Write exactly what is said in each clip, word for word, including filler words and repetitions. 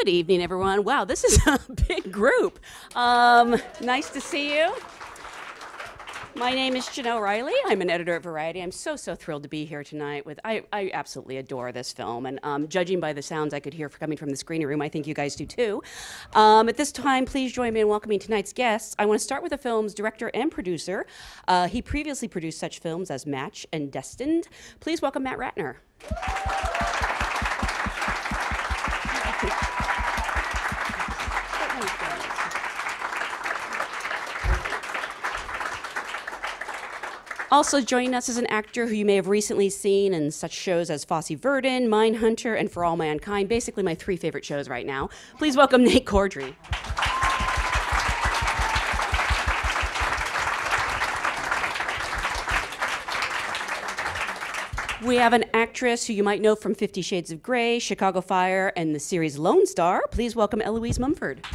Good evening, everyone. Wow, this is a big group. Um, nice to see you. My name is Janelle Riley. I'm an editor at Variety. I'm so, so thrilled to be here tonight. With I, I absolutely adore this film, and um, judging by the sounds I could hear coming from the screening room, I think you guys do too. Um, at this time, please join me in welcoming tonight's guests. I want to start with the film's director and producer. Uh, he previously produced such films as Match and Destined. Please welcome Matt Ratner. Also joining us is an actor who you may have recently seen in such shows as Fosse Verdon, Mindhunter, and For All Mankind, basically my three favorite shows right now. Please welcome Nate Corddry. We have an actress who you might know from Fifty Shades of Grey, Chicago Fire, and the series Lone Star. Please welcome Eloise Mumford.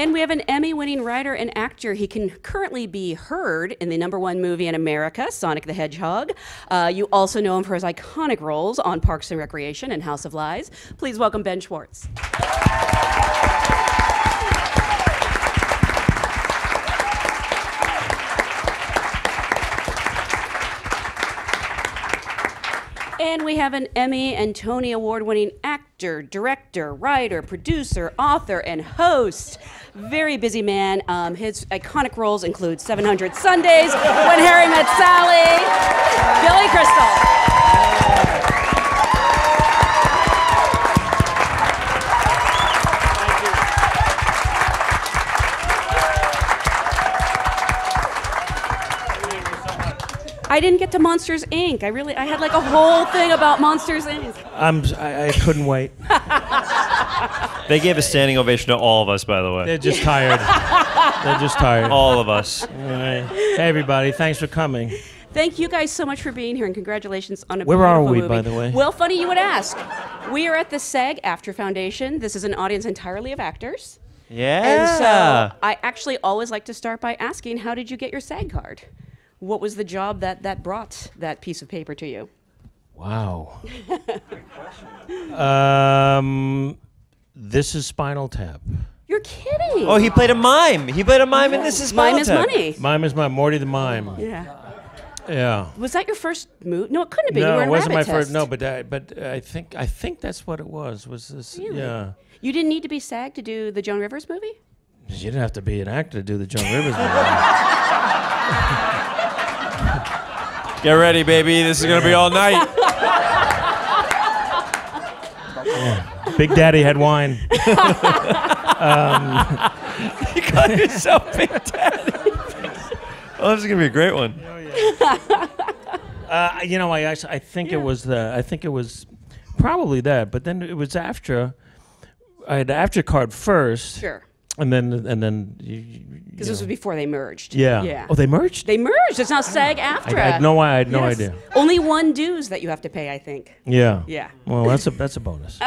And we have an Emmy-winning writer and actor. He can currently be heard in the number one movie in America, Sonic the Hedgehog. Uh, you also know him for his iconic roles on Parks and Recreation and House of Lies. Please welcome Ben Schwartz. And we have an Emmy and Tony Award-winning actor, director, writer, producer, author, and host. Very busy man. Um, his iconic roles include seven hundred Sundays, When Harry Met Sally, Billy Crystal. I didn't get to Monsters, Incorporated. I really, I had like a whole thing about Monsters, Incorporated. I'm, I, I couldn't wait. They gave a standing ovation to all of us, by the way. They're just tired. They're just tired. All of us. All right. Hey, everybody. Thanks for coming. Thank you guys so much for being here, and congratulations on a Where beautiful movie. Where are we, movie. by the way? Well, funny you would ask. We are at the SAG-AFTRA Foundation. This is an audience entirely of actors. Yeah. And so I actually always like to start by asking, how did you get your SAG card? What was the job that, that brought that piece of paper to you? Wow. Great question. Um... This is Spinal Tap. You're kidding. Oh, he played a mime. He played a mime, and this is Spinal Mime is Tap. Money. Mime is Money. Morty the Mime. Yeah. Yeah. Was that your first move? No, it couldn't have been. No, you were it wasn't my test. first. No, but I, but I think I think that's what it was. Was this? Really? Yeah. You didn't need to be SAG to do the Joan Rivers movie. You didn't have to be an actor to do the Joan Rivers movie. Get ready, baby. This is gonna be all night. Yeah. Big Daddy had wine. um, you call yourself Big Daddy. Oh, this is gonna be a great one. Oh, yeah. uh, you know, I actually, I think yeah. it was the, I think it was probably that, but then it was AFTRA. I had the AFTRA card first. Sure. And then, and then, because this was before they merged. Yeah. Yeah. Oh, they merged. They merged. It's now SAG-AFTRA. I, I had no, I had no yes. idea. Only one dues that you have to pay, I think. Yeah. Yeah. Well, that's a that's a bonus.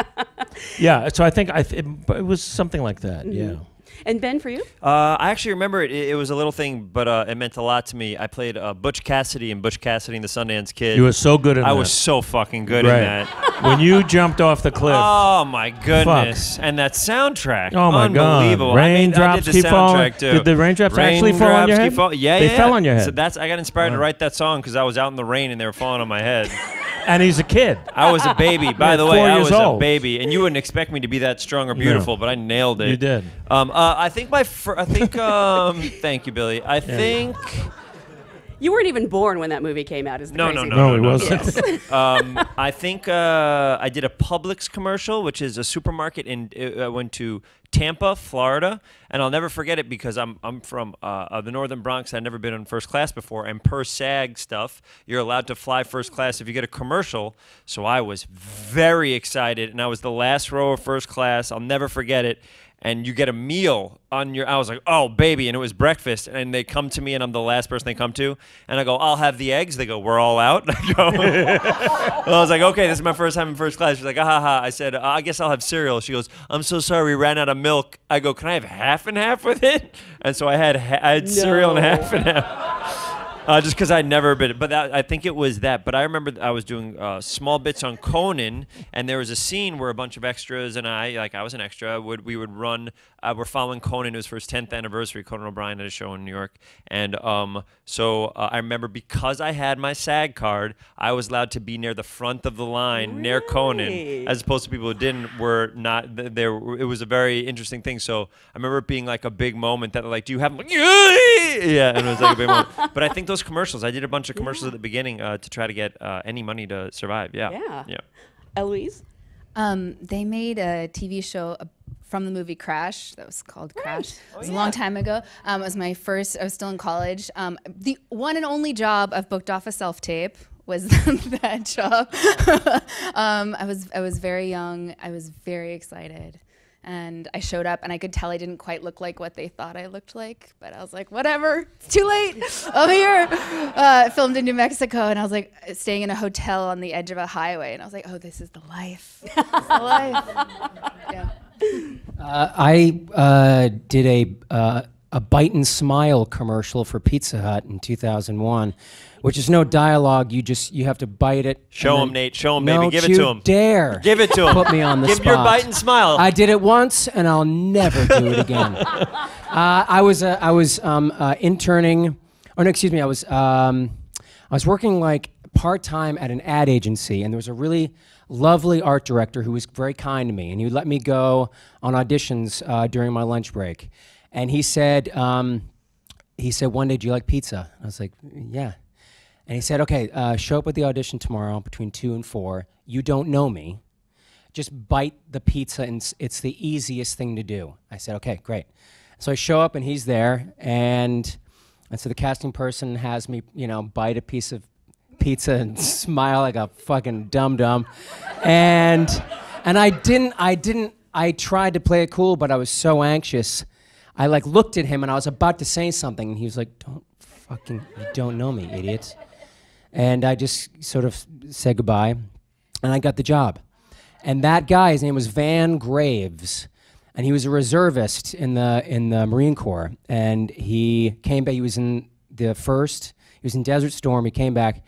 Yeah. So I think I th it, it was something like that. Mm-hmm. Yeah. And Ben, for you? Uh, I actually remember it. It, it was a little thing, but uh, it meant a lot to me. I played uh, Butch Cassidy in Butch Cassidy and the Sundance Kid. You were so good in I that. I was so fucking good right. in that. When you jumped off the cliff. Oh, my goodness. Fuck. And that soundtrack. Oh, my Unbelievable. God. Raindrops I mean, I did the keep falling. Too. Did the raindrops rain actually fall on your head? Fall yeah, they yeah. They fell on your head. So that's, I got inspired right. to write that song because I was out in the rain and they were falling on my head. And he's a kid. I was a baby. By the way, I was old. a baby. And you wouldn't expect me to be that strong or beautiful, yeah. but I nailed it. You did. Um, uh, I think my... Fr I think... Um, thank you, Billy. I yeah. think... You weren't even born when that movie came out, is the no, crazy no, no, thing. No, no, no, it wasn't. Yes. um, I think uh, I did a Publix commercial, which is a supermarket, and I went to Tampa, Florida, and I'll never forget it because I'm I'm from uh, the Northern Bronx. I'd never been in first class before, and per SAG stuff, you're allowed to fly first class if you get a commercial. So I was very excited, and I was the last row of first class. I'll never forget it. and you get a meal on your, I was like, oh, baby, and it was breakfast, and they come to me, and I'm the last person they come to, and I go, I'll have the eggs. They go, we're all out. I go, I was like, okay, this is my first time in first class. She's like, ah, ha, ha. I said, I guess I'll have cereal. She goes, I'm so sorry, we ran out of milk. I go, can I have half and half with it? And so I had, ha I had no. cereal and half and half, uh, just because I'd never been, but that, I think it was that. But I remember I was doing uh, small bits on Conan, and there was a scene where a bunch of extras and I, like I was an extra, would we would run, uh, we're following Conan. It was for his tenth anniversary. Conan O'Brien had a show in New York. And um, so uh, I remember because I had my SAG card, I was allowed to be near the front of the line, really? Near Conan, as opposed to people who didn't, were not there. It was a very interesting thing. So I remember it being like a big moment that like, do you have, like, yeah, and it was like a big moment. But I think those commercials, I did a bunch of commercials yeah. at the beginning uh, to try to get uh, any money to survive. Yeah. Yeah. yeah. Eloise? Um, they made a T V show about from the movie Crash, that was called Crash. Right. Oh, it was yeah. a long time ago. Um, it was my first, I was still in college. Um, the one and only job I've booked off a self-tape was that job. um, I was I was very young, I was very excited. And I showed up and I could tell I didn't quite look like what they thought I looked like, but I was like, whatever, it's too late, I'm here. Uh, filmed in New Mexico and I was like staying in a hotel on the edge of a highway and I was like, oh, this is the life, this is the life. Yeah. Uh, I uh, did a uh, a bite and smile commercial for Pizza Hut in two thousand one, which is no dialogue. You just you have to bite it. Show him, Nate. Show him, baby. Give it to him. Dare. Give it to him. Put me on the Give spot. Give your bite and smile. I did it once, and I'll never do it again. uh, I was uh, I was um, uh, interning. Oh no, excuse me. I was um, I was working like part time at an ad agency, and there was a really lovely art director who was very kind to me, and he let me go on auditions uh, during my lunch break. And he said, um, he said, one day, do you like pizza? I was like, yeah. And he said, okay, uh, show up at the audition tomorrow between two and four. You don't know me. Just bite the pizza, and it's the easiest thing to do. I said, okay, great. So I show up, and he's there, and and so the casting person has me, you know, bite a piece of pizza and smile like a fucking dum-dum. And and I didn't, I didn't, I tried to play it cool, but I was so anxious. I like looked at him and I was about to say something and he was like, don't fucking, you don't know me, idiot. And I just sort of said goodbye and I got the job. And that guy, his name was Van Graves, and he was a reservist in the, in the Marine Corps. And he came back, he was in the first, he was in Desert Storm, he came back.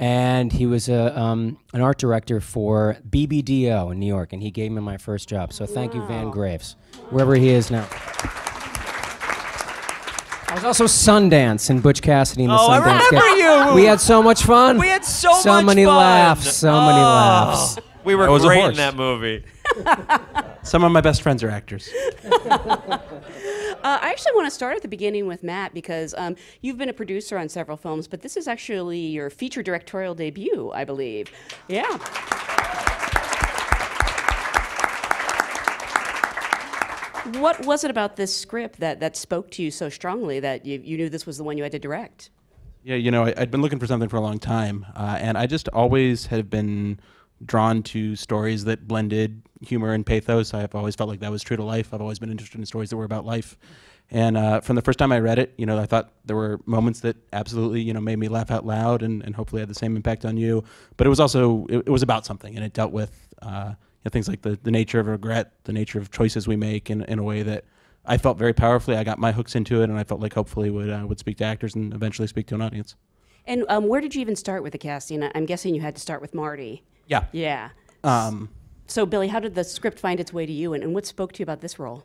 And he was a, um, an art director for B B D O in New York, and he gave me my first job. So thank wow. you, Van Graves, wherever he is now. I was also Sundance in Butch Cassidy and the oh, Sundance Kid. Oh, I remember you! We had so much fun. We had so, so much many fun. Laughs, so oh. many laughs. We were was great in that movie. Some of my best friends are actors. uh, I actually want to start at the beginning with Matt, because um, you've been a producer on several films, but this is actually your feature directorial debut, I believe. Yeah. What was it about this script that, that spoke to you so strongly that you, you knew this was the one you had to direct? Yeah, you know, I, I'd been looking for something for a long time, uh, and I just always have been drawn to stories that blended humor and pathos. I've always felt like that was true to life. I've always been interested in stories that were about life. And uh, from the first time I read it, you know, I thought there were moments that absolutely, you know, made me laugh out loud and, and hopefully had the same impact on you. But it was also, it, it was about something, and it dealt with uh, you know, things like the, the nature of regret, the nature of choices we make in, in a way that I felt very powerfully. I got my hooks into it, and I felt like hopefully would, uh, would speak to actors and eventually speak to an audience. And um, where did you even start with the casting? I'm guessing you had to start with Marty. Yeah. Yeah. Um, so, Billy, how did the script find its way to you, and, and what spoke to you about this role?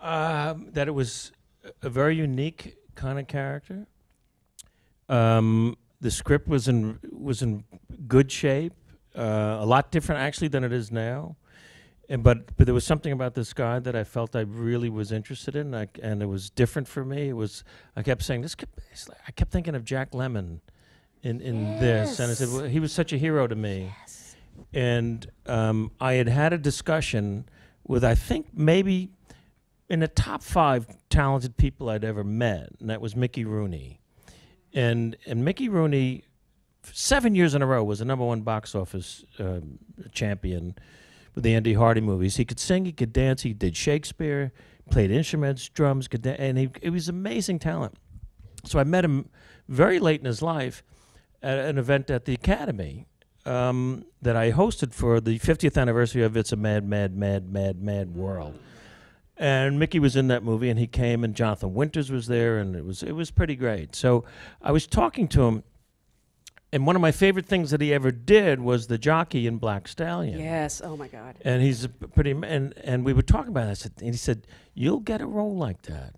Uh, that it was a very unique kind of character. Um, the script was in was in good shape, uh, a lot different actually than it is now. And but but there was something about this guy that I felt I really was interested in, I, and it was different for me. It was I kept saying this. Could, I kept thinking of Jack Lemmon in in yes. this, and I said, well, he was such a hero to me. Yes. And um, I had had a discussion with, I think, maybe in the top five talented people I'd ever met, and that was Mickey Rooney. And, and Mickey Rooney, seven years in a row, was the number one box office uh, champion with the Andy Hardy movies. He could sing, he could dance, he did Shakespeare, played instruments, drums, and he, he was amazing talent. So I met him very late in his life at an event at the Academy um, that I hosted for the fiftieth anniversary of It's a Mad, Mad, Mad, Mad, Mad World. And Mickey was in that movie, and he came, and Jonathan Winters was there, and it was, it was pretty great. So I was talking to him, and one of my favorite things that he ever did was the jockey in Black Stallion. Yes, oh my God. And he's a pretty, and, and we were talking about it, I said, and he said, you'll get a role like that.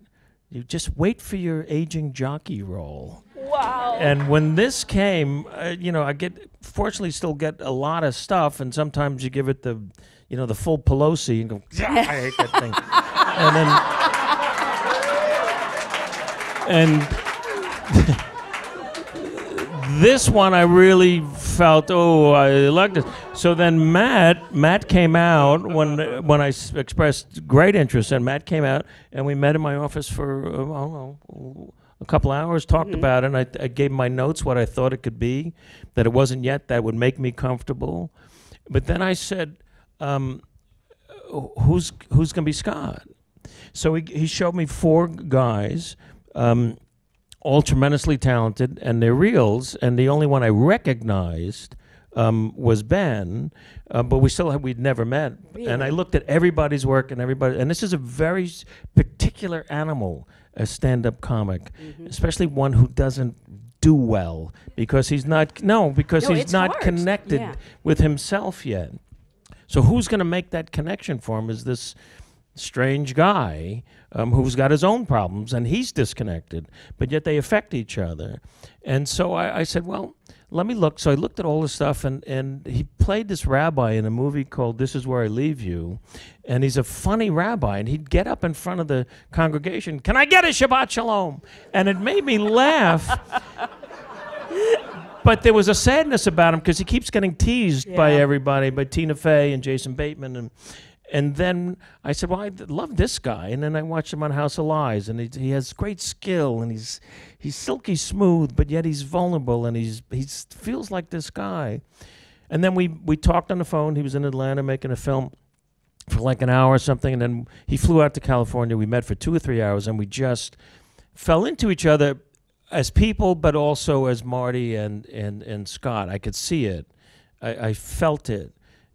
You just wait for your aging jockey role. Wow. And when this came, uh, you know, I get, fortunately still get a lot of stuff, and sometimes you give it the, you know, the full Pelosi and go, yeah, I hate that thing. And then, and this one I really felt, oh, I like this. So then Matt, Matt came out when when I s expressed great interest, and Matt came out, and we met in my office for uh, I don't know, a couple hours, talked mm-hmm. about it, and I, I gave my notes what I thought it could be, that it wasn't yet, that would make me comfortable. But then I said, um, who's who's gonna be Scott? So he he showed me four guys. Um, all tremendously talented, and they're reels, and the only one I recognized um, was Ben, uh, but we still had, we'd never met. Really? And I looked at everybody's work and everybody, and this is a very particular animal, a stand-up comic, mm-hmm. especially one who doesn't do well, because he's not, no, because no, he's not hard. connected yeah. with himself yet. So who's gonna make that connection for him is this strange guy um, who's got his own problems, and he's disconnected, but yet they affect each other. And so I, I said, well, let me look. So I looked at all the stuff, and, and he played this rabbi in a movie called This Is Where I Leave You, and he's a funny rabbi, and he'd get up in front of the congregation, can I get a Shabbat Shalom? And it made me laugh. But there was a sadness about him, because he keeps getting teased yeah. by everybody, by Tina Fey and Jason Bateman, and And then I said, well, I love this guy. And then I watched him on House of Lies, and he, he has great skill, and he's he's silky smooth, but yet he's vulnerable, and he's he's feels like this guy. And then we, we talked on the phone. He was in Atlanta making a film for like an hour or something, and then he flew out to California. We met for two or three hours, and we just fell into each other as people, but also as Marty and, and, and Scott. I could see it. I, I felt it.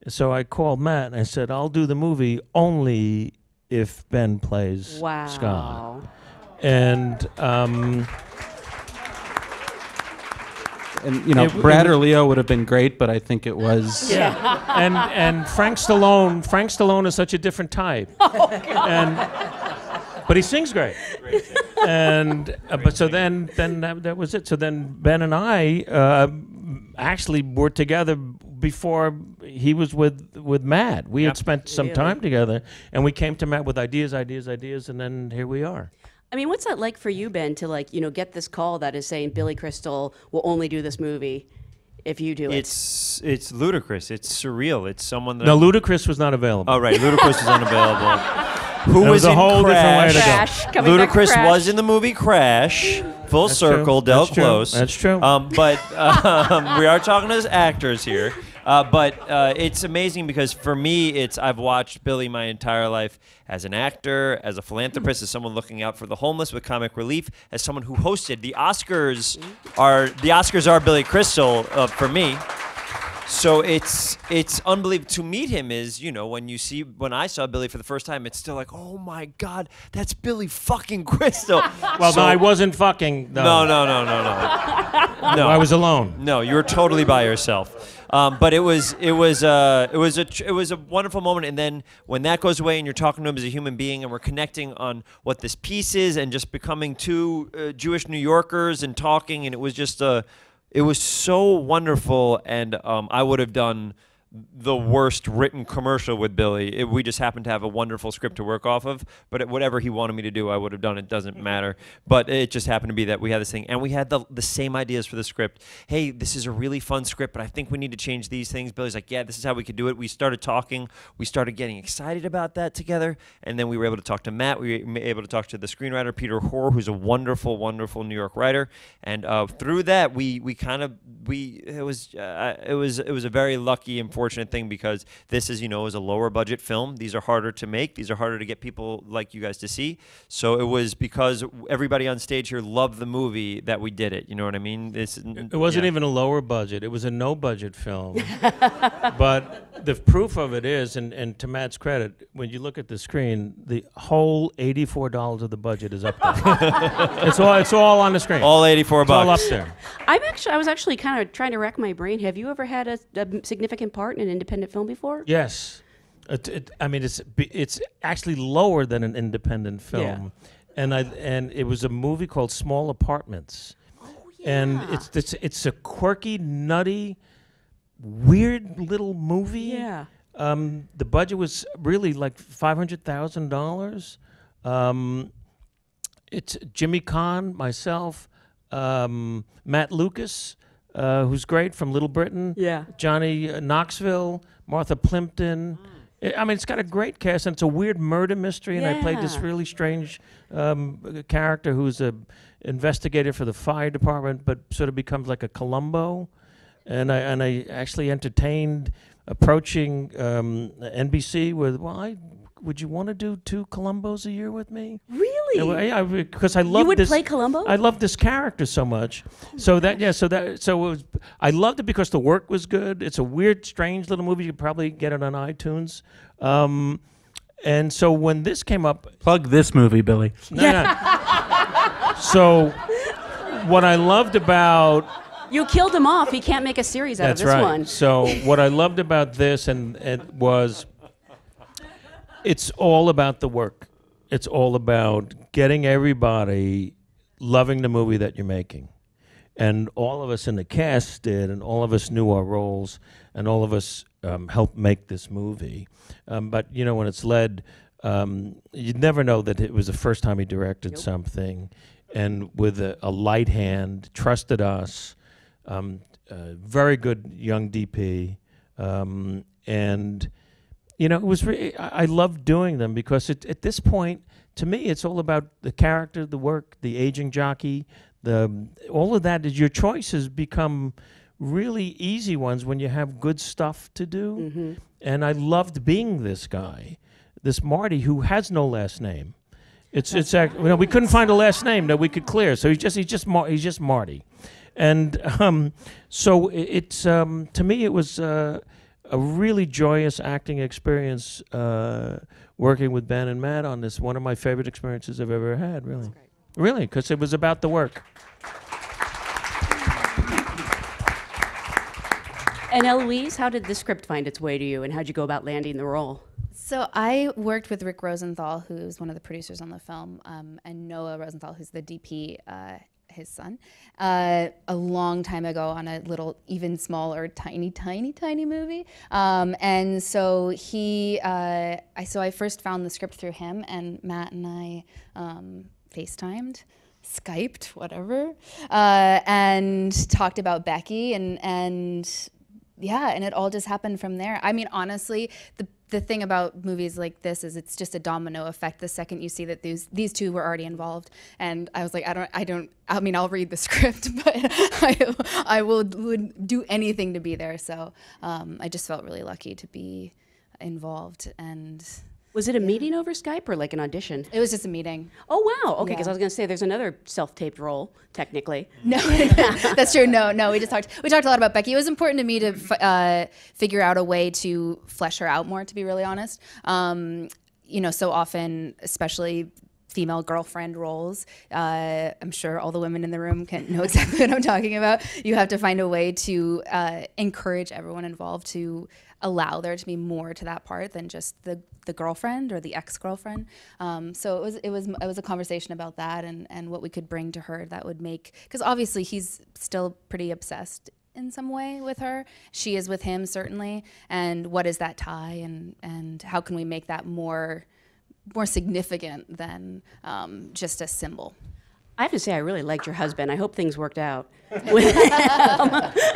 So I called Matt and I said, I'll do the movie only if Ben plays wow. Scott. And, um, and you know, it, Brad it, or Leo would have been great, but I think it was. Yeah. and and Frank Stallone, Frank Stallone is such a different type. Oh, God. And, but he sings great. great and uh, but so then then that, that was it. So then Ben and I uh, actually were together before he was with with Matt. We yep. had spent some really? time together, and we came to Matt with ideas, ideas, ideas, and then here we are. I mean, what's that like for you, Ben, to like, you know, get this call that is saying Billy Crystal will only do this movie if you do it? It's it's ludicrous. It's surreal. It's someone that... No, Ludacris was not available. Oh, right. Ludacris was unavailable. Who was, was a in whole Crash? Different way to go. Ludacris was in the movie Crash. Full That's circle, true. Del That's Close. True. That's true. Um, but um, we are talking as actors here. Uh, but uh, it's amazing because for me, it's I've watched Billy my entire life as an actor, as a philanthropist, as someone looking out for the homeless with comic relief, as someone who hosted the Oscars. Are the Oscars are Billy Crystal uh, for me. So it's it's unbelievable to meet him. Is you know when you see when I saw Billy for the first time, it's still like, oh my God, that's Billy fucking Crystal. Well, so, no, I wasn't fucking. No, no, no, no, no. No, no I was alone. No, you were totally by yourself. Um, but it was it was uh, it was a it was a wonderful moment. And then when that goes away, and you're talking to him as a human being, and we're connecting on what this piece is, and just becoming two uh, Jewish New Yorkers and talking, and it was just a it was so wonderful. And um, I would have done the worst written commercial with Billy. It, we just happened to have a wonderful script to work off of, but it, whatever he wanted me to do, I would have done. It doesn't matter. But it just happened to be that we had this thing, and we had the, the same ideas for the script. Hey, this is a really fun script, but I think we need to change these things. Billy's like, yeah, this is how we could do it. We started talking. We started getting excited about that together, and then we were able to talk to Matt. We were able to talk to the screenwriter, Peter Hoare, who's a wonderful, wonderful New York writer. And uh, through that, we we kind of, we, it was, uh, it was, it was a very lucky and fortunate unfortunate thing because this is, you know, is a lower budget film. These are harder to make. These are harder to get people like you guys to see. So it was because everybody on stage here loved the movie that we did it. You know what I mean? This, it wasn't yeah. even a lower budget. It was a no budget film. But the proof of it is, and, and to Matt's credit, when you look at the screen, the whole eighty-four dollars of the budget is up there. It's all, it's all on the screen. All eighty-four it's bucks. All up there. I'm actually, I was actually kind of trying to rack my brain. Have you ever had a, a significant part in an independent film before? Yes. It, it, I mean, it's it's actually lower than an independent film. Yeah. And I and it was a movie called Small Apartments. Oh, yeah. And it's it's it's a quirky, nutty, weird little movie. Yeah. Um, the budget was really like five hundred thousand dollars. Um, it's Jimmy Kahn, myself, um, Matt Lucas, uh, who's great from Little Britain. Yeah. Johnny uh, Knoxville, Martha Plimpton. Mm. I mean, it's got a great cast, and it's a weird murder mystery, and yeah. I played this really strange um, character who's a investigator for the fire department, but sort of becomes like a Columbo, and I and I actually entertained approaching um, N B C with, well, I, would you want to do two Columbos a year with me? Really? Yeah, because I, I, I love this. You would this, play Columbo? I love this character so much. Oh so that gosh. yeah, so that so it was, I loved it because the work was good. It's a weird, strange little movie. You could probably get it on iTunes. Um, and so when this came up, plug this movie, Billy. No, yeah. no. So what I loved about you killed him off. He can't make a series out That's of this right. one. So what I loved about this and it was. It's all about the work. It's all about getting everybody loving the movie that you're making. And all of us in the cast did, and all of us knew our roles, and all of us um, helped make this movie. Um, but, you know, when it's led, um, you'd never know that it was the first time he directed nope. something. And with a, a light hand, trusted us, um, a very good young D P, um, and... You know, it was. Re I loved doing them because it, at this point, to me, it's all about the character, the work, the aging jockey, the all of that. Is your choices become really easy ones when you have good stuff to do? Mm-hmm. And I loved being this guy, this Marty who has no last name. It's it's you know, we couldn't find a last name that we could clear, so he's just he's just Mar he's just Marty, and um, so it, it's um, to me it was. Uh, A really joyous acting experience uh, working with Ben and Matt on this. One of my favorite experiences I've ever had, really. Really, because it was about the work. And Eloise, how did the script find its way to you, and how'd you go about landing the role? So I worked with Rick Rosenthal, who's one of the producers on the film, um, and Noah Rosenthal, who's the D P, uh, his son, uh, a long time ago on a little, even smaller, tiny, tiny, tiny movie. Um, and so he, uh, I, so I first found the script through him, and Matt and I um, FaceTimed, Skyped, whatever, uh, and talked about Becky, and and yeah, and it all just happened from there. I mean, honestly, the The thing about movies like this is it's just a domino effect. The second you see that these these two were already involved, and I was like, I don't, I don't. I mean, I'll read the script, but I, I will would do anything to be there. So um, I just felt really lucky to be involved. And was it a yeah. meeting over Skype or like an audition? It was just a meeting. Oh wow, okay. Because yeah. I was gonna say there's another self-taped role technically. No, that's true. No, no. We just talked. We talked a lot about Becky. It was important to me to f uh, figure out a way to flesh her out more. To be really honest, um, you know, so often, especially female girlfriend roles. Uh, I'm sure all the women in the room can know exactly what I'm talking about. You have to find a way to uh, encourage everyone involved to allow there to be more to that part than just the the girlfriend or the ex-girlfriend. Um, so it was it was it was a conversation about that and and what we could bring to her that would make, because obviously he's still pretty obsessed in some way with her. She is with him certainly. And what is that tie, and and how can we make that more more significant than um, just a symbol? I have to say, I really liked your husband. I hope things worked out.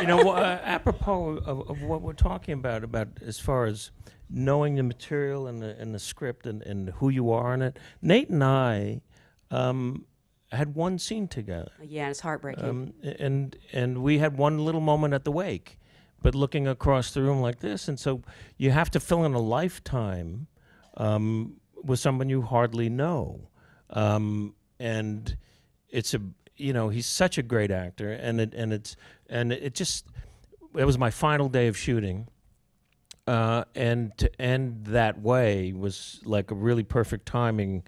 You know, uh, apropos of, of what we're talking about, about as far as knowing the material and the, and the script and, and who you are in it, Nate and I um, had one scene together. Yeah, it's heartbreaking. Um, and and we had one little moment at the wake, but looking across the room like this. And so you have to fill in a lifetime um, with someone you hardly know. Um, and it's a, you know, he's such a great actor, and it, and it's, and it just, it was my final day of shooting. Uh, and to end that way was like a really perfect timing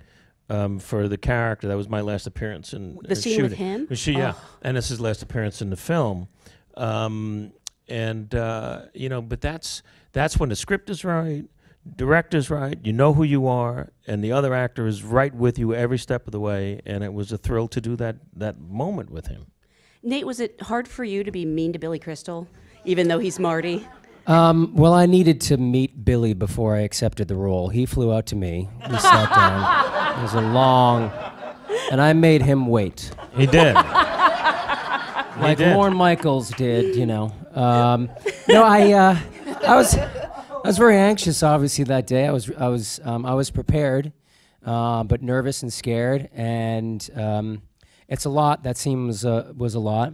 um, for the character. That was my last appearance in the in scene shooting. With him. She, oh. Yeah, and this is his last appearance in the film. Um, and uh, you know, but that's that's when the script is right, director's right. You know who you are, and the other actor is right with you every step of the way. And it was a thrill to do that that moment with him. Nate, was it hard for you to be mean to Billy Crystal, even though he's Marty? Um, well, I needed to meet Billy before I accepted the role. He flew out to me. We sat down. It was a long, and I made him wait. He did. Like he did. Lorne Michaels did, you know. Um, no, I, uh, I was, I was very anxious. Obviously, that day, I was, I was, um, I was prepared, uh, but nervous and scared. And um, it's a lot. That scene was, uh, was a lot.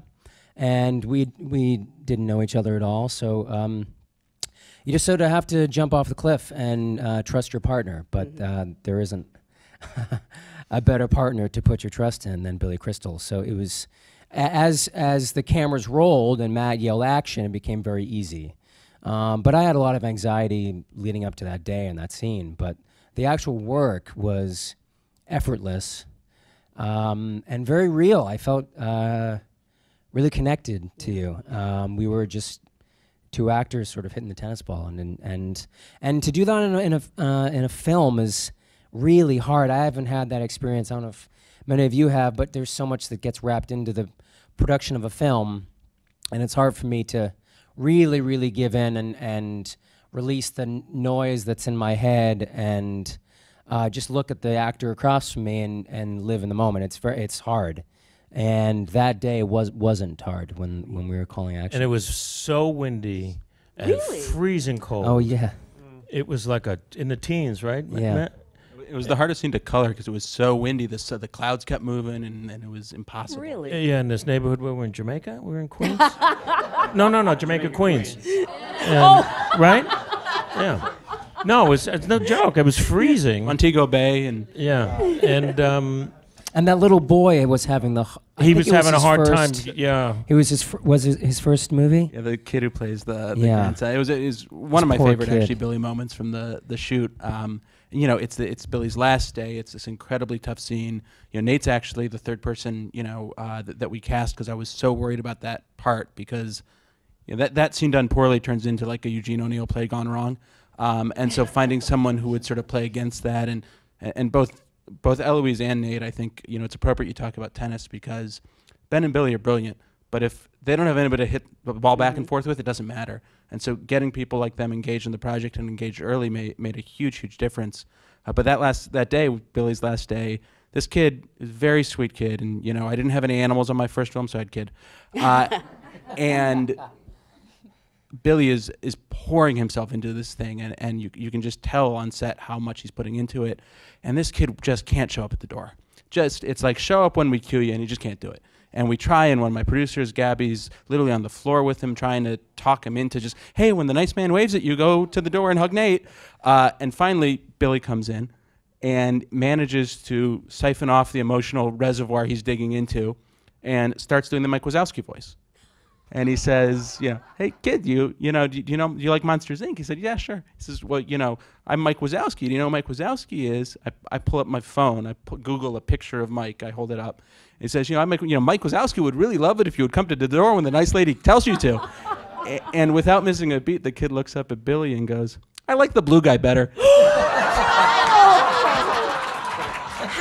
And we, we didn't know each other at all, so. Um, You just sort of have to jump off the cliff and uh, trust your partner, but mm-hmm. uh, there isn't a better partner to put your trust in than Billy Crystal. So it was, as as the cameras rolled and Matt yelled action, it became very easy. Um, but I had a lot of anxiety leading up to that day and that scene. But the actual work was effortless um, and very real. I felt uh, really connected to you. Um, we were just. Two actors sort of hitting the tennis ball, and and and, and to do that in a in a, uh, in a film is really hard. I haven't had that experience. I don't know if many of you have, but there's so much that gets wrapped into the production of a film, and it's hard for me to really, really give in and and release the noise that's in my head and uh, just look at the actor across from me and and live in the moment. It's very it's hard. And that day was wasn't hard when when we were calling action. And it was so windy and really? freezing cold. Oh yeah, mm. It was like a in the teens, right? Yeah, it was the hardest scene to color because it was so windy. The so the clouds kept moving, and, and it was impossible. Really? Yeah, in this neighborhood where we were in Jamaica, we were in Queens. no, no, no, Jamaica, Jamaica Queens. Queens. And, oh, right? Yeah. No, it's it's no joke. It was freezing. Montego Bay and yeah, and. Um, And that little boy was having the. I he was, was having a hard first, time. Yeah. It was his fr was his, his first movie. Yeah, the kid who plays the. the yeah. Grandson. It was it was one of my favorite kid. actually Billy moments from the the shoot. Um, you know, it's the, it's Billy's last day. It's this incredibly tough scene. You know, Nate's actually the third person. You know, uh, th that we cast because I was so worried about that part because, you know, that that scene done poorly turns into like a Eugene O'Neill play gone wrong, um, and so finding someone who would sort of play against that and and both. Both Eloise and Nate, I think, you know, it's appropriate you talk about tennis because Ben and Billy are brilliant, but if they don't have anybody to hit the ball back and forth with, it doesn't matter. And so getting people like them engaged in the project and engaged early made, made a huge, huge difference. Uh, but that last that day, Billy's last day, this kid is a very sweet kid, and, you know, I didn't have any animals on my first film, so I had a kid. Uh, and Billy is is pouring himself into this thing, and, and you, you can just tell on set how much he's putting into it. And this kid just can't show up at the door. Just, it's like, show up when we cue you, and he just can't do it. And we try, and one of my producers, Gabby's literally on the floor with him, trying to talk him into just, hey, when the nice man waves at you, go to the door and hug Nate. Uh, and finally, Billy comes in and manages to siphon off the emotional reservoir he's digging into and starts doing the Mike Wazowski voice. And he says, you know, hey kid, you you know, do, do you know do you like Monsters, Incorporated? He said, yeah, sure. He says, well, you know, I'm Mike Wazowski. Do you know who Mike Wazowski is? I, I pull up my phone, I pull, Google a picture of Mike, I hold it up. And he says, you know, I'm Mike, you know, Mike Wazowski would really love it if you would come to the door when the nice lady tells you to. a and without missing a beat, the kid looks up at Billy and goes, I like the blue guy better.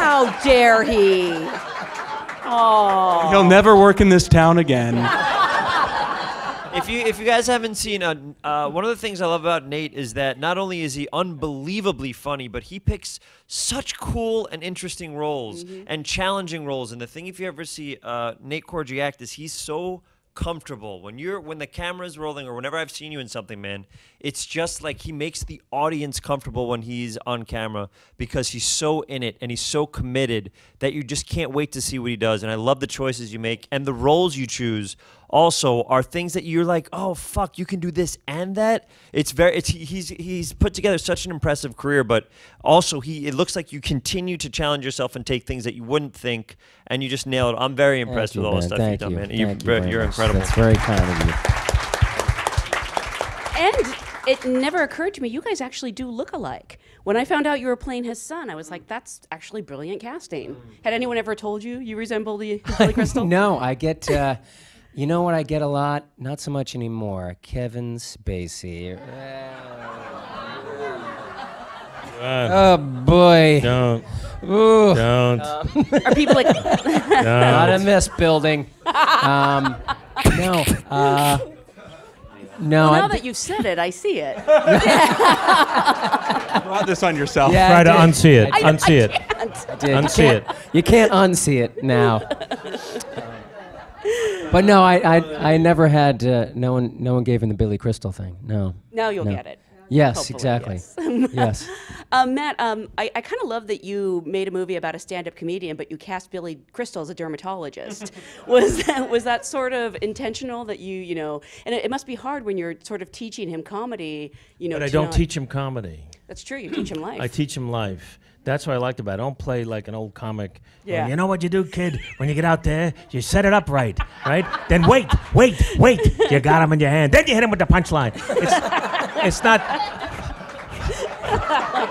How dare he? Oh. He'll never work in this town again. If you if you guys haven't seen, uh, uh, one of the things I love about Nate is that not only is he unbelievably funny, but he picks such cool and interesting roles mm-hmm. and challenging roles. And the thing, if you ever see uh, Nate Corddry act, is he's so comfortable. When you're when the camera's rolling or whenever I've seen you in something, man, it's just like he makes the audience comfortable when he's on camera because he's so in it and he's so committed that you just can't wait to see what he does. And I love the choices you make and the roles you choose also are things that you're like, oh fuck, you can do this and that. It's very, it's, he's he's put together such an impressive career, but also he it looks like you continue to challenge yourself and take things that you wouldn't think, and you just nail it. I'm very impressed Thank with you, all the stuff you've done, man. You're, you very you're incredible. That's very kind of you. And it never occurred to me, you guys actually do look alike. When I found out you were playing his son, I was like, that's actually brilliant casting. Had anyone ever told you you resembled Billy Crystal? No, I get, uh, you know what I get a lot? Not so much anymore. Kevin Spacey. Uh, oh boy. Don't. Ooh. Don't. Um, are people like, not in this building. Um, no. Uh, No, well, now I'm that you've said it, I see it. You brought this on yourself. Yeah, Try to unsee it. Unsee it. Unsee it. You can't unsee it now. But no, I, I, I never had. Uh, no one, no one gave him the Billy Crystal thing. No. Now you'll no. get it. Yes, Hopefully, exactly. Yes. yes. Um, Matt, um, I, I kind of love that you made a movie about a stand-up comedian, but you cast Billy Crystal as a dermatologist. was that was that sort of intentional? That you you know, and it, it must be hard when you're sort of teaching him comedy. You know, but I don't teach him comedy. That's true. You teach him life. I teach him life. That's what I liked about it. I don't play like an old comic. Yeah. Going, you know what you do, kid? When you get out there, you set it up right, right? Then wait, wait, wait. You got him in your hand. Then you hit him with the punchline. It's, it's not.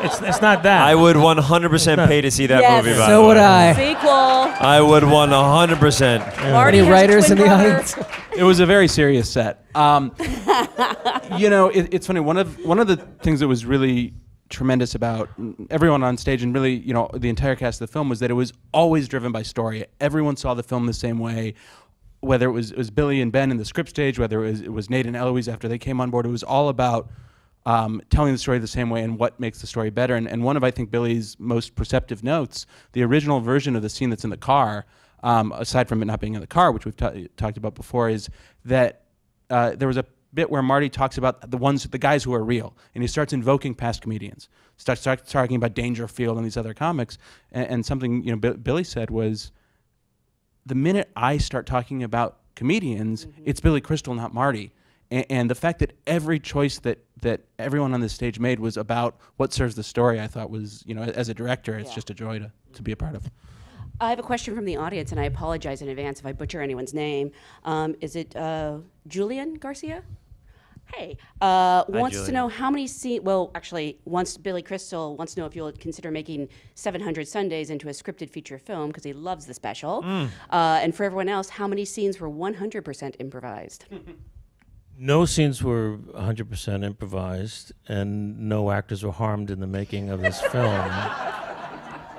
It's, it's not that. I would one hundred percent pay to see that yes. movie. By so would I. Sequel. I would one hundred percent. Marty, any writers in the audience? It was a very serious set. Um, you know, it, it's funny. One of one of the things that was really tremendous about everyone on stage, and really, you know, the entire cast of the film, was that it was always driven by story. Everyone saw the film the same way, whether it was it was Billy and Ben in the script stage, whether it was it was Nate and Eloise after they came on board. It was all about um, telling the story the same way and what makes the story better. And and one of, I think, Billy's most perceptive notes, the original version of the scene that's in the car, um, aside from it not being in the car, which we've t talked about before, is that uh, there was a bit where Marty talks about the ones, the guys who are real, and he starts invoking past comedians, starts start talking about Dangerfield and these other comics, and, and something you know B Billy said was, the minute I start talking about comedians, mm-hmm. it's Billy Crystal, not Marty, and, and the fact that every choice that that everyone on this stage made was about what serves the story, I thought was, you know, as a director, it's yeah. just a joy to to be a part of. I have a question from the audience, and I apologize in advance if I butcher anyone's name. Um, is it uh, Julian Garcia? Hey, uh, wants Julie. to know how many scenes, well, actually, wants Billy Crystal wants to know if you'll consider making seven hundred Sundays into a scripted feature film, because he loves the special. Mm. Uh, and for everyone else, how many scenes were one hundred percent improvised? No scenes were one hundred percent improvised, and no actors were harmed in the making of this film.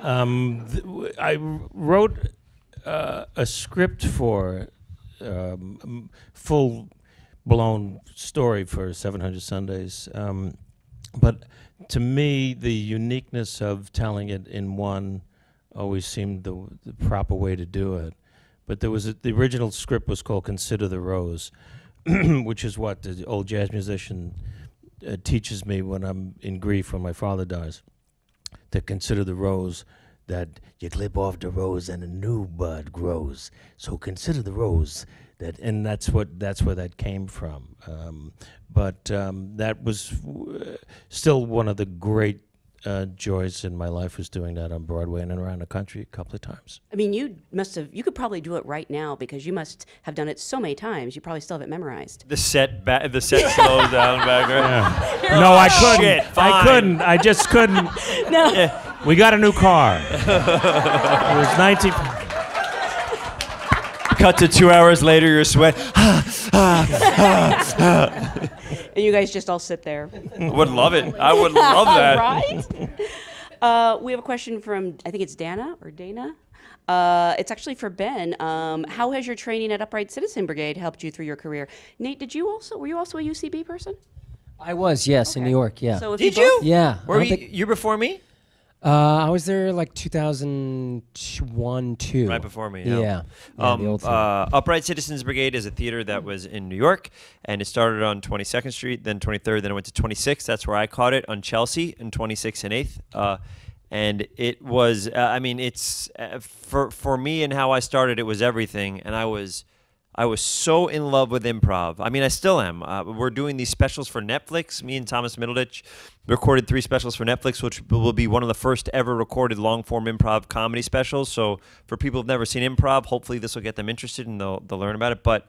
um, th I wrote uh, a script for um, full... blown story for seven hundred Sundays, um, but to me the uniqueness of telling it in one always seemed the, the proper way to do it. But there was a, the original script was called Consider the Rose, which is what the old jazz musician uh, teaches me when I'm in grief when my father dies, to consider the rose, that you clip off the rose and a new bud grows. So consider the rose. That, and that's what that's where that came from. Um, but um, that was w still one of the great uh, joys in my life, was doing that on Broadway and around the country a couple of times. I mean, you must have. You could probably do it right now, because you must have done it so many times. You probably still have it memorized. The set back. The set slows down back. Right? Yeah. No, I couldn't. Shit, I couldn't. I just couldn't. No. Yeah. We got a new car. It was nineteen. Cut to two hours later, you're sweating. And you guys just all sit there. Would love it. I would love that. Right? Uh, we have a question from, I think it's Dana or Dana. Uh, it's actually for Ben. Um, how has your training at Upright Citizen Brigade helped you through your career? Nate, did you also, were you also a U C B person? I was, yes, okay. in New York, yeah. So if did you? you? Yeah. Were you, you before me? Uh, I was there like two thousand one, two. Right before me. Yeah. yeah. yeah um, the old uh, Upright Citizens Brigade is a theater that was in New York, and it started on twenty-second Street, then twenty-third, then it went to twenty-sixth. That's where I caught it, on Chelsea and twenty-sixth and eighth. Uh, and it was, uh, I mean, it's, uh, for, for me and how I started, it was everything. And I was, I was so in love with improv. I mean, I still am. Uh, we're doing these specials for Netflix. Me and Thomas Middleditch recorded three specials for Netflix, which will be one of the first ever recorded long-form improv comedy specials. So for people who've never seen improv, hopefully this will get them interested and they'll, they'll learn about it. But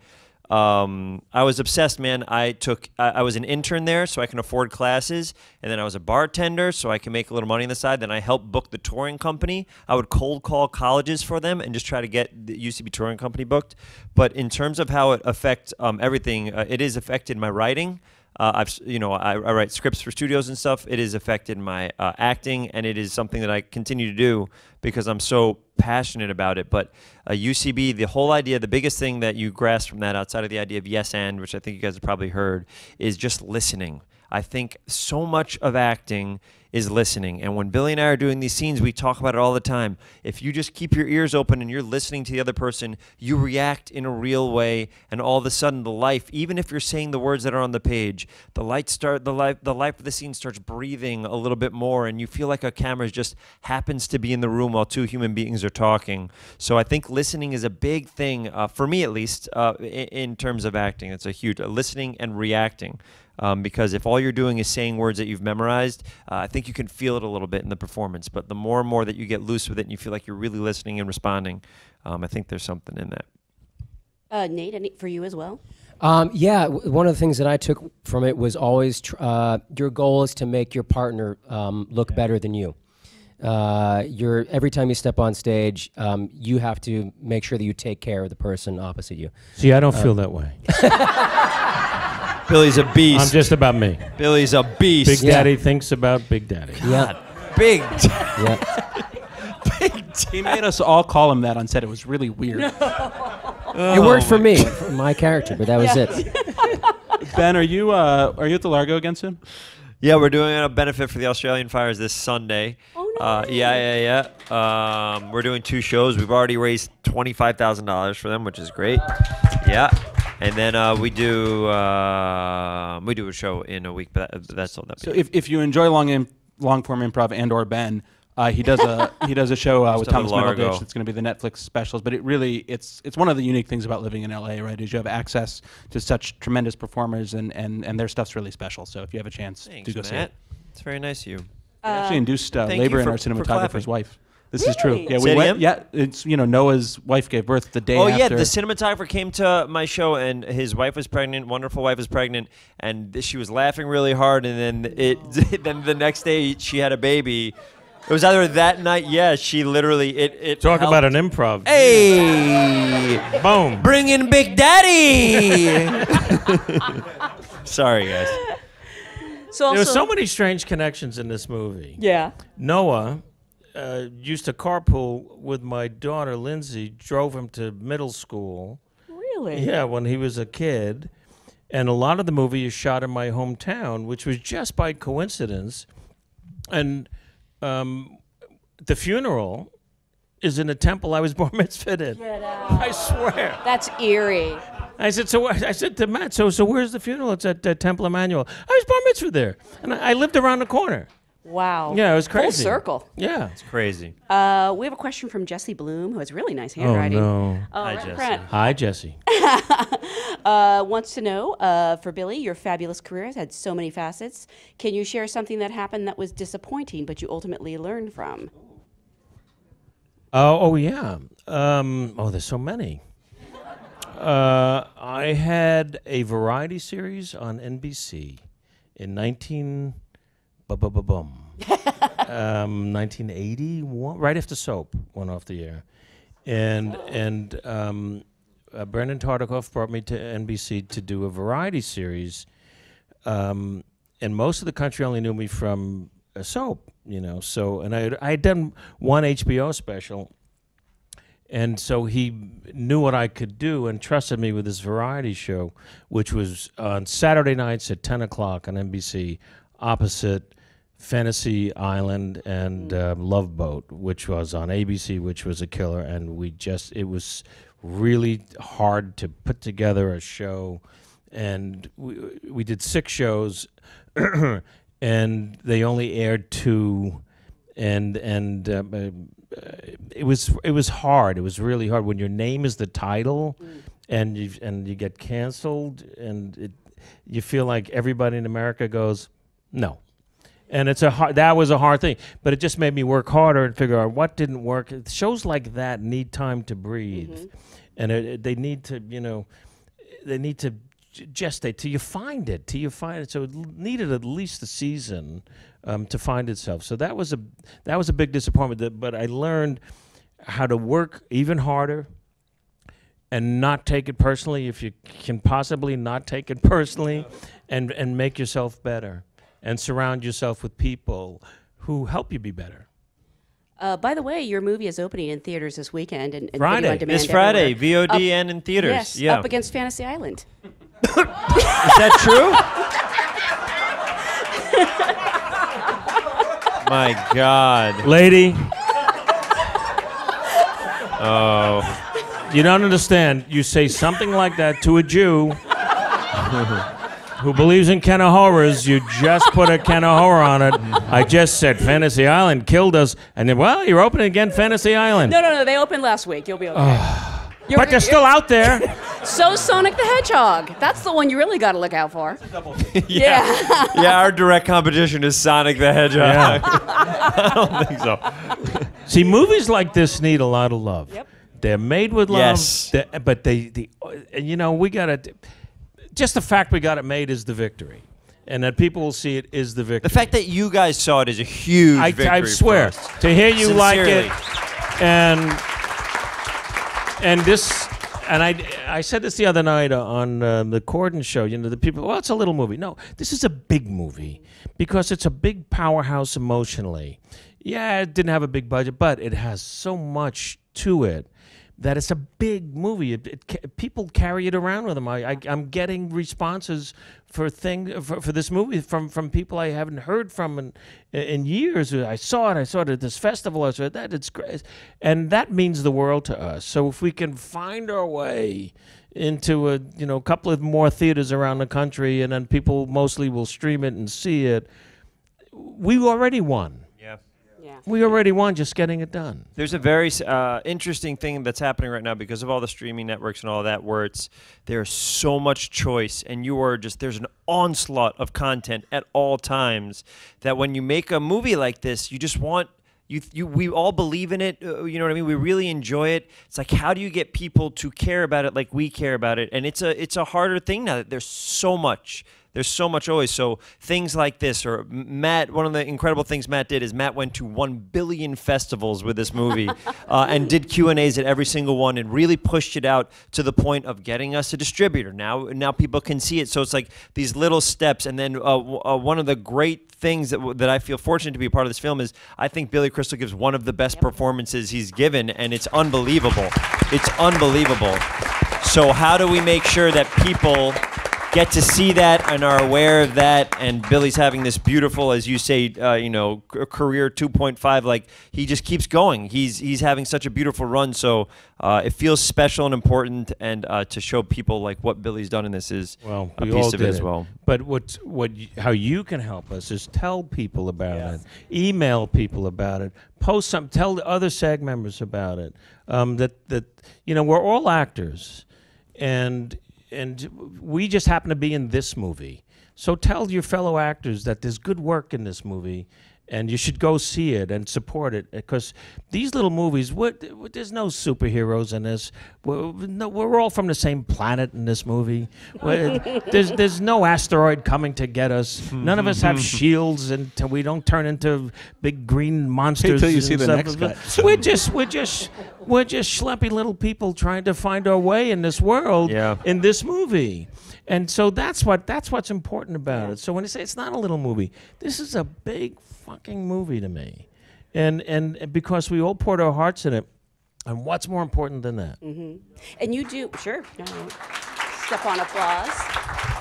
um, I was obsessed, man. I took, I, I was an intern there so I can afford classes. And then I was a bartender so I can make a little money on the side. Then I helped book the touring company. I would cold call colleges for them and just try to get the U C B touring company booked. But in terms of how it affects um, everything, uh, it has affected my writing. Uh, I've, you know, I, I write scripts for studios and stuff. It has affected my uh, acting, and it is something that I continue to do because I'm so passionate about it. But uh, U C B, the whole idea, the biggest thing that you grasp from that outside of the idea of yes and, which I think you guys have probably heard, is just listening. I think so much of acting is listening. And when Billy and I are doing these scenes, we talk about it all the time. If you just keep your ears open and you're listening to the other person, you react in a real way, and all of a sudden the life, even if you're saying the words that are on the page, the light start, the life, the life of the scene starts breathing a little bit more, and you feel like a camera just happens to be in the room while two human beings are talking. So I think listening is a big thing, uh, for me at least, uh, in, in terms of acting. It's a huge, uh, listening and reacting. Um, because if all you're doing is saying words that you've memorized, uh, I think you can feel it a little bit in the performance. But the more and more that you get loose with it and you feel like you're really listening and responding, um, I think there's something in that. Uh, Nate, any, for you as well? Um, yeah, w one of the things that I took from it was always tr uh, your goal is to make your partner um, look yeah. better than you. Uh, you're, every time you step on stage, um, you have to make sure that you take care of the person opposite you. See, I don't um, feel that way. Billy's a beast. I'm just about me. Billy's a beast. Big yeah. Daddy thinks about Big Daddy. God. Yeah. Big Daddy. Yeah. Big Daddy. He made us all call him that on set. It was really weird. No. Oh, it worked for me, for my character, but that was yeah. it. Ben, are you, uh, are you at the Largo again soon? Yeah, we're doing a benefit for the Australian fires this Sunday. Oh, no. Uh, yeah, yeah, yeah. Um, we're doing two shows. We've already raised twenty-five thousand dollars for them, which is great. Yeah. And then uh, we do uh, we do a show in a week, but that, that's all that. So if, if you enjoy long in, long form improv and or Ben, uh, he does a he does a show uh, with Thomas Middleditch. It's going to be the Netflix specials. But it really it's it's one of the unique things about living in L A, right? Is you have access to such tremendous performers, and and and their stuff's really special. So if you have a chance, Thanks, do go Matt. see it. It's very nice of you. Uh, we actually induced uh, labor in our cinematographer's wife. This really? is true. Yeah, we went, yeah, it's you know Noah's wife gave birth the day after. Oh yeah, after. The cinematographer came to my show and his wife was pregnant, wonderful wife was pregnant, and she was laughing really hard, and then it then the next day she had a baby. It was either that night, yeah, she literally it it Talk helped. about an improv. Hey. Boom. Bring in Big Daddy. Sorry, guys. So there were so many strange connections in this movie. Yeah. Noah Uh, used to carpool with my daughter, Lindsay, drove him to middle school. Really? Yeah, when he was a kid. And a lot of the movie is shot in my hometown, which was just by coincidence. And um, the funeral is in a temple I was born mitzvahed in. Get out. I swear. That's eerie. I said, so I said to Matt, so so where's the funeral? It's at uh, Temple Emmanuel. I was born mitzvahed there. And I, I lived around the corner. Wow. Yeah, it was crazy. Full circle. Yeah. It's crazy. Uh, we have a question from Jesse Bloom, who has really nice handwriting. Oh, no. Uh, Hi, Jesse. Hi, Jesse. uh, wants to know, uh, for Billy, your fabulous career has had so many facets. Can you share something that happened that was disappointing, but you ultimately learned from? Oh, oh yeah. Um, oh, there's so many. uh, I had a variety series on N B C in nineteen... Ba-ba-ba-bum. um, nineteen eighty-one, right after Soap went off the air. And, and um, uh, Brandon Tartikoff brought me to N B C to do a variety series. Um, and most of the country only knew me from uh, Soap, you know. So, and I had, I had done one H B O special. And so he knew what I could do and trusted me with this variety show, which was on Saturday nights at ten o'clock on N B C, opposite Fantasy Island and uh, Love Boat, which was on A B C, which was a killer. And we just, it was really hard to put together a show. And we, we did six shows and they only aired two. And, and um, uh, it was, it was hard. It was really hard when your name is the title. Mm. and you and you get canceled, and it, you feel like everybody in America goes no, and it's a hard, that was a hard thing, but it just made me work harder and figure out what didn't work. Shows like that need time to breathe, mm-hmm. and it, it, they need to, you know, they need to gestate till you find it, till you find it. So it needed at least a season um, to find itself. So that was a that was a big disappointment. That, but I learned how to work even harder and not take it personally, if you can possibly not take it personally, and and make yourself better and surround yourself with people who help you be better. Uh, by the way, your movie is opening in theaters this weekend, and, and Friday, this Friday, everywhere. V O D up, and in theaters. Yes, yeah. Up against Fantasy Island. Is that true? My God, lady. Oh, you don't understand. You say something like that to a Jew who believes in Ken of Horrors. You just put a Ken of Horror on it. I just said Fantasy Island killed us, and then, well, you're opening again, Fantasy Island. No, no, no. They opened last week. You'll be okay. You're, but they're still out there. So Sonic the Hedgehog. That's the one you really got to look out for. yeah. Yeah. yeah, our direct competition is Sonic the Hedgehog. Yeah. I don't think so. See, movies like this need a lot of love. Yep. They're made with love. Yes. But they, the, you know, we got to, just the fact we got it made is the victory. And that people will see it is the victory. The fact that you guys saw it is a huge I, victory. I swear. To hear you Sincerely. like it and... And this, and I, I said this the other night on uh, the Corden show, you know, the people, well, it's a little movie. No, this is a big movie because it's a big powerhouse emotionally. Yeah, it didn't have a big budget, but it has so much to it that it's a big movie. It, it, people carry it around with them. I, I, I'm getting responses for, thing, for, for this movie from, from people I haven't heard from in, in years. I saw it. I saw it at this festival. I saw it, that. It's great. And that means the world to us. So if we can find our way into a you know couple of more theaters around the country, and then people mostly will stream it and see it, we already won. We already won just getting it done. There's a very uh, interesting thing that's happening right now because of all the streaming networks and all that, where it's there's so much choice, and you are just there's an onslaught of content at all times that when you make a movie like this, you just want you you we all believe in it. Uh, you know what I mean? We really enjoy it. It's like, how do you get people to care about it like we care about it? And it's a it's a harder thing now that there's so much. There's so much always. So things like this, or Matt, one of the incredible things Matt did is Matt went to one billion festivals with this movie uh, and did Q and A's at every single one and really pushed it out to the point of getting us a distributor. Now now people can see it. So it's like these little steps. And then uh, w uh, one of the great things that, w that I feel fortunate to be a part of this film is I think Billy Crystal gives one of the best yep. performances he's given, and it's unbelievable. It's unbelievable. So how do we make sure that people get to see that and are aware of that? And Billy's having this beautiful, as you say, uh, you know, career two point five. Like, he just keeps going. He's he's having such a beautiful run. So uh, it feels special and important. And uh, to show people like what Billy's done in this is well, a piece of it as well. But what what how you can help us is tell people about yeah. it, email people about it, post some, tell the other SAG members about it. Um, that that you know we're all actors, and. And we just happen to be in this movie. So tell your fellow actors that there's good work in this movie, and you should go see it and support it. Because these little movies, what, there's no superheroes in this. We're, no, we're all from the same planet in this movie. there's, there's no asteroid coming to get us. None of us have shields until we don't turn into big green monsters. Until you see the next guy. We're just, we're just, we're just schleppy little people trying to find our way in this world, yeah. in this movie. And so that's what that's what's important about it. So when I say it's not a little movie, this is a big fucking movie to me, and and because we all poured our hearts in it, and what's more important than that? Mm-hmm. And you do sure. No, no. Step on applause.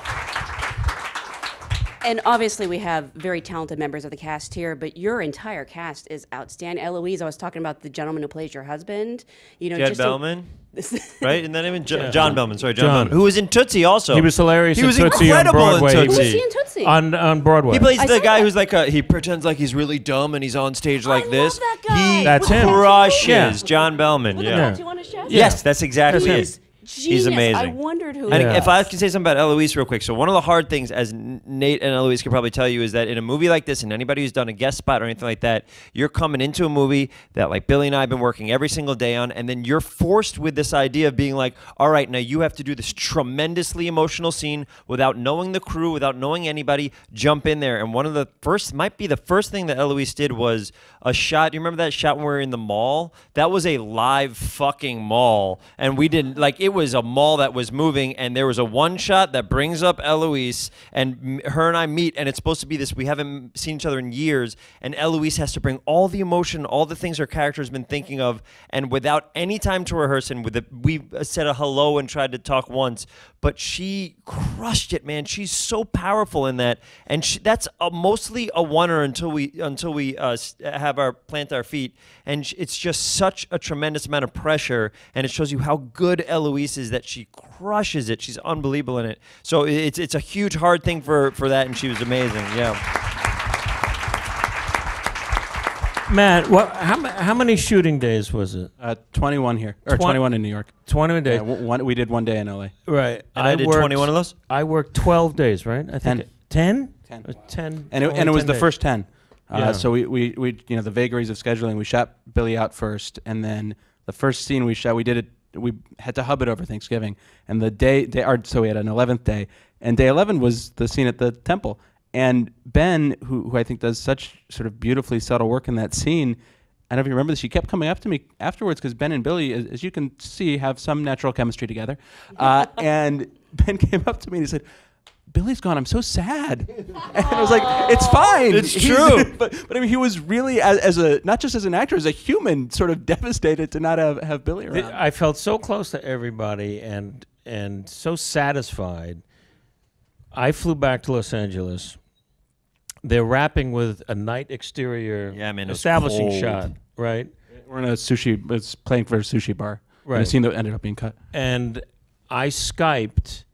And obviously we have very talented members of the cast here, but your entire cast is outstanding. Eloise, I was talking about the gentleman who plays your husband. You know, Jed just Bellman. A, right, and then even John, yeah. John Bellman, sorry, John, John. Bellman, who was in Tootsie also. He was hilarious. He was in Tootsie incredible on Broadway. In Tootsie. Who was he in Tootsie? On on Broadway. He plays I the guy that. who's like a, he pretends like he's really dumb and he's on stage like I this. Love that guy. He that's crushes him. Crushes yeah. John Bellman. With yeah. The tattoo on his chest? Yes, that's exactly that's it. Him. genius. She's amazing. I wondered who. And if I can say something about Eloise real quick, so one of the hard things, as Nate and Eloise could probably tell you, is that in a movie like this, and anybody who's done a guest spot or anything like that, you're coming into a movie that, like Billy and I have been working every single day on, and then you're forced with this idea of being like, all right, now you have to do this tremendously emotional scene without knowing the crew, without knowing anybody. Jump in there, and one of the first, might be the first thing that Eloise did was a shot. You remember that shot when we were in the mall? That was a live fucking mall, and we didn't, like, it was a mall that was moving, and there was a one shot that brings up Eloise, and her and I meet, and it's supposed to be this, we haven't seen each other in years, and Eloise has to bring all the emotion, all the things her character's been thinking of, and without any time to rehearse, and with the, we said a hello and tried to talk once, but she crushed it, man. She's so powerful in that, and she, that's a, mostly a oneer until we until we uh, have our plant our feet, and it's just such a tremendous amount of pressure, and it shows you how good Eloise is, that she crushes it. She's unbelievable in it. So it's it's a huge hard thing for for that, and she was amazing. Yeah. Matt, what, how, how many shooting days was it? Uh, twenty-one here, or twenty-one in New York. twenty-one days. Yeah, one, we did one day in L A. Right. And I, I did worked, twenty-one of those? I worked twelve days, right? I think ten. ten? ten. Wow. ten and it, and it was the days. First ten. Uh, yeah. So we, we, we, you know, the vagaries of scheduling, we shot Billy out first, and then the first scene we shot, we did it, we had to hub it over Thanksgiving. And the day, day or, so we had an eleventh day, and day eleven was the scene at the temple. And Ben, who, who I think does such sort of beautifully subtle work in that scene, I don't know if you remember this, she kept coming up to me afterwards, because Ben and Billy, as, as you can see, have some natural chemistry together. Uh, and Ben came up to me and he said, Billy's gone, I'm so sad. And I was like, it's fine. It's He's, true. But, but I mean, he was really, as, as a, not just as an actor, as a human, sort of devastated to not have, have Billy around. I felt so close to everybody and and so satisfied. I flew back to Los Angeles. They're wrapping with a night exterior yeah, I mean, establishing shot, right? We're in a sushi, it's playing for a sushi bar. Right. And a scene that ended up being cut. And I Skyped.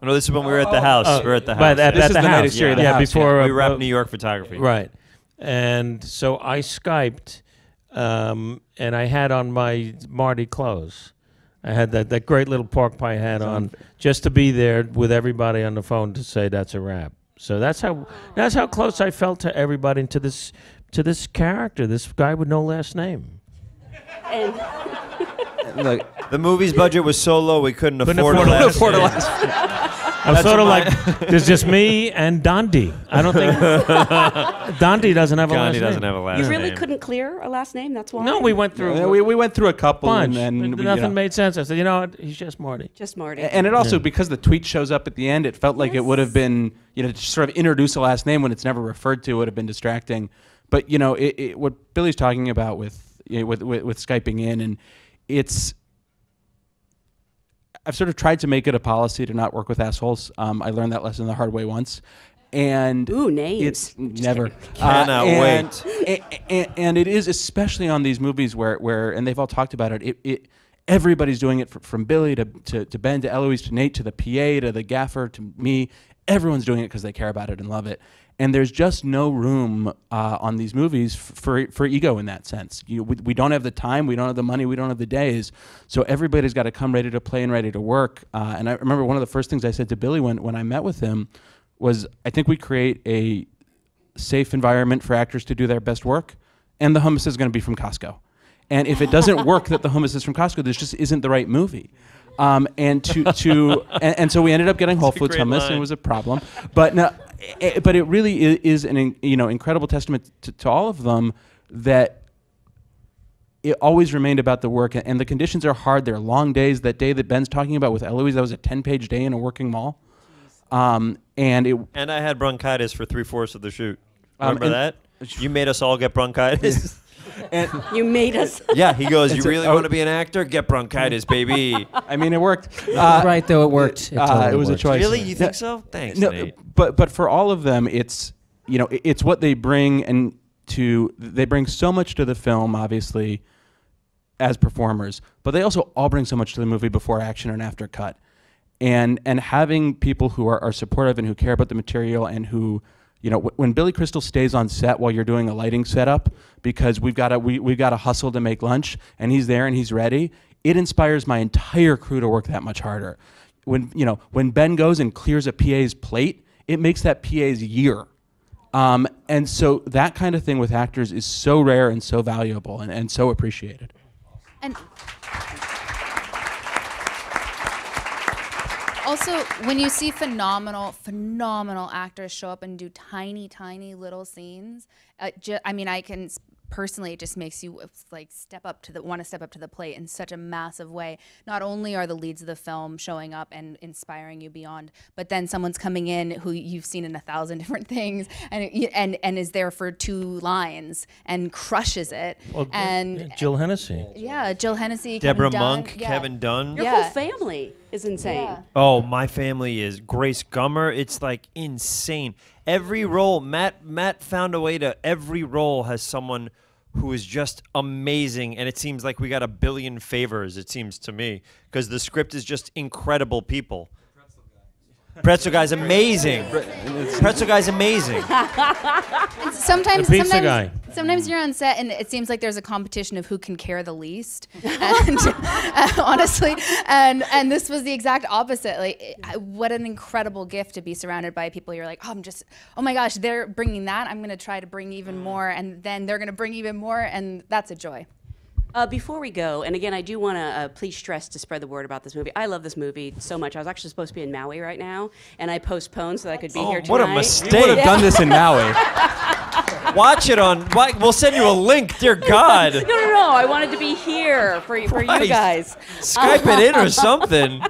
Oh, no, this is when we were at the house. Uh, we were at the house. But at, this at is the, the night exterior. Yeah, yeah, before yeah. we wrapped uh, New York photography. Right. And so I Skyped, um, and I had on my Marty clothes. I had that, that great little pork pie hat on, just to be there with everybody on the phone to say that's a wrap. So that's how that's how close I felt to everybody and to this to this character, this guy with no last name. And look, the movie's budget was so low we couldn't, couldn't afford, afford a last afford name. A last I'm sort of like there's just me and Dondi. I don't think Dondi doesn't have a Gandhi last name. Doesn't have a last you really name. Couldn't clear a last name. That's why. No, we went through. Yeah, we we went through a couple, bunch, and then we, nothing you know. Made sense. I said, you know what? He's just Marty. Just Marty. And it also yeah. because the tweet shows up at the end, it felt like yes. it would have been. You know, to sort of introduce a last name when it's never referred to would have been distracting. But, you know, it, it, what Billy's talking about with, you know, with, with with Skyping in, and it's... I've sort of tried to make it a policy to not work with assholes. Um, I learned that lesson the hard way once. And Ooh, names. It's never... Cannot uh, and, wait. And, and, and it is, especially on these movies where, where and they've all talked about it, it, it everybody's doing it, from Billy to, to, to Ben to Eloise to Nate to the P A to the gaffer to me. Everyone's doing it because they care about it and love it, and there's just no room uh, on these movies for for ego in that sense. You, we, we don't have the time, we don't have the money, we don't have the days, so everybody's got to come ready to play and ready to work. Uh, and I remember one of the first things I said to Billy when when I met with him was, I think we create a safe environment for actors to do their best work, and the hummus is going to be from Costco, and if it doesn't work that the hummus is from Costco, this just isn't the right movie. Um, and to to and, and so we ended up getting Whole Foods hummus, and it was a problem. But no, it, but it really is an you know incredible testament to, to all of them that it always remained about the work, and the conditions are hard. They're long days. That day that Ben's talking about with Eloise, that was a ten-page day in a working mall. Um, and it and I had bronchitis for three fourths of the shoot. Remember um, that? You made us all get bronchitis. And you made us. Yeah, he goes, you really want to be an actor? Get bronchitis, baby. I mean, it worked. Uh, right, though, it worked. It, uh, totally it was worked. A choice. Really? You think so? Thanks, no, Nate. But, but for all of them, it's, you know, it's what they bring, and to, they bring so much to the film, obviously, as performers, but they also all bring so much to the movie before action and after cut. And, and having people who are, are supportive and who care about the material and who... You know, when Billy Crystal stays on set while you're doing a lighting setup because we've got to we we've got to hustle to make lunch, and he's there and he's ready. it inspires my entire crew to work that much harder. When, you know, when Ben goes and clears a P A's plate, it makes that P A's year. Um, and so that kind of thing with actors is so rare and so valuable and, and so appreciated. And also, when you see phenomenal, phenomenal actors show up and do tiny, tiny little scenes, uh, ju I mean, I can personally, it just makes you like step up to the, want to step up to the plate in such a massive way. Not only are the leads of the film showing up and inspiring you beyond, but then someone's coming in who you've seen in a thousand different things and and and is there for two lines and crushes it. Well, and Jill Hennessy. Yeah, Jill Hennessy. Deborah Monk, yeah. Kevin Dunn. Your yeah. whole family is insane. Yeah. Oh, my family is Grace Gummer. It's like insane. Every role, Matt Matt found a way to, every role has someone who is just amazing, and it seems like we got a billion favors, it seems to me, because the script is just incredible people. Pretzel guy's amazing. Pretzel guy's amazing. And sometimes, the pizza sometimes, guy. sometimes you're on set, and it seems like there's a competition of who can care the least. And uh, honestly, and and this was the exact opposite. Like, I, what an incredible gift to be surrounded by people. You're like, oh, I'm just, oh my gosh, they're bringing that. I'm gonna try to bring even more, and then they're gonna bring even more, and that's a joy. Uh, before we go, and again, I do want to uh, please stress to spread the word about this movie. I love this movie so much. I was actually supposed to be in Maui right now, and I postponed so that I could be oh, here tonight. What a mistake. You would have done this in Maui. Watch it on, we'll send you a link, dear God. No, no, no, I wanted to be here for, for you guys. Skype it in or something.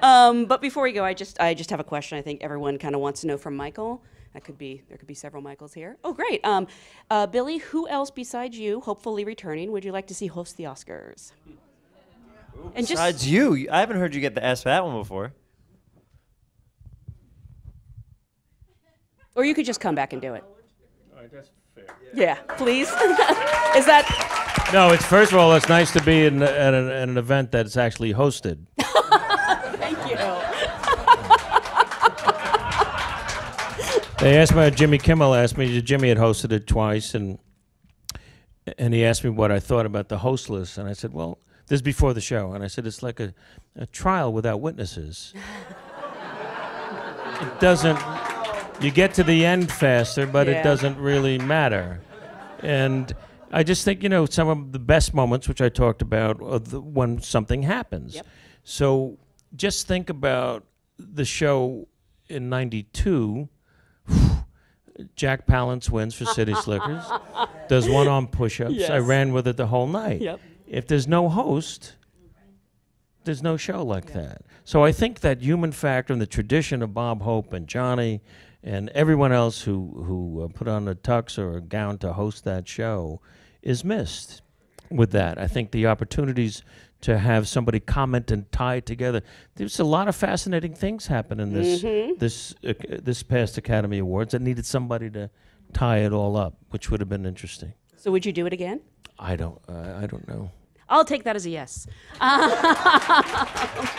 um, but before we go, I just, I just have a question I think everyone kind of wants to know from Michael. That could be, there could be several Michaels here. Oh, great. Um, uh, Billy, who else besides you, hopefully returning, would you like to see host the Oscars? Ooh, and besides just, you? I haven't heard you get the S for that one before. Or you could just come back and do it. All right, that's fair. Yeah, yeah, please. Is that? No, it's, first of all, it's nice to be in, at, an, at an event that's actually hosted. Thank you. They asked me, Jimmy Kimmel asked me, Jimmy had hosted it twice, and and he asked me what I thought about the host list, and I said, well, this is before the show, and I said, it's like a, a trial without witnesses. It doesn't, you get to the end faster, but yeah. it doesn't really matter. And I just think, you know, some of the best moments, which I talked about, are the, when something happens. Yep. So just think about the show in ninety-two, Jack Palance wins for City Slickers, does one arm push-ups. Yes. I ran with it the whole night. Yep. If there's no host, there's no show like yep. that. So I think that human factor and the tradition of Bob Hope and Johnny and everyone else who, who uh, put on a tux or a gown to host that show is missed with that. I think the opportunities to have somebody comment and tie together. There's a lot of fascinating things happen in this mm-hmm. this uh, this past Academy Awards that needed somebody to tie it all up, which would have been interesting. So would you do it again? I don't. Uh, I don't know. I'll take that as a yes.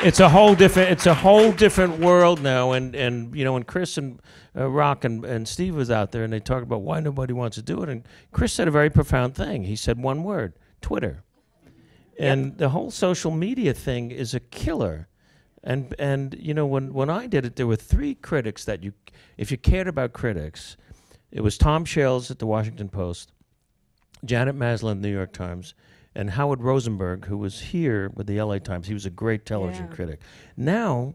It's a whole different. It's a whole different world now, and and you know, and Chris and uh, Rock and and Steve was out there, and they talked about why nobody wants to do it, and Chris said a very profound thing. He said one word: Twitter. And yep. the whole social media thing is a killer. And, and you know, when, when I did it, there were three critics that you, if you cared about critics, it was Tom Shales at the Washington Post, Janet Maslin at the New York Times, and Howard Rosenberg, who was here with the L A Times. He was a great television yeah. critic. Now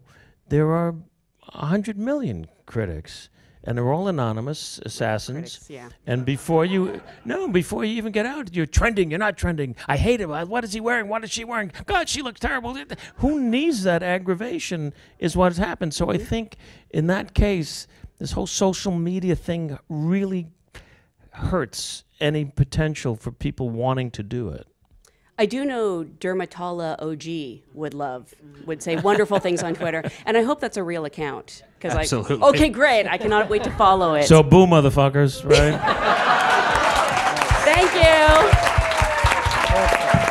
there are one hundred million critics, and they're all anonymous assassins. Critics, yeah. And before you, no, before you even get out, you're trending, you're not trending. I hate him, what is he wearing, what is she wearing? God, she looks terrible. Who needs that aggravation is what has happened. So I think in that case, this whole social media thing really hurts any potential for people wanting to do it. I do know Dermatala O G would love, would say wonderful things on Twitter, and I hope that's a real account. Absolutely. I, okay, great. I cannot wait to follow it. So boo, motherfuckers, right? Thank you.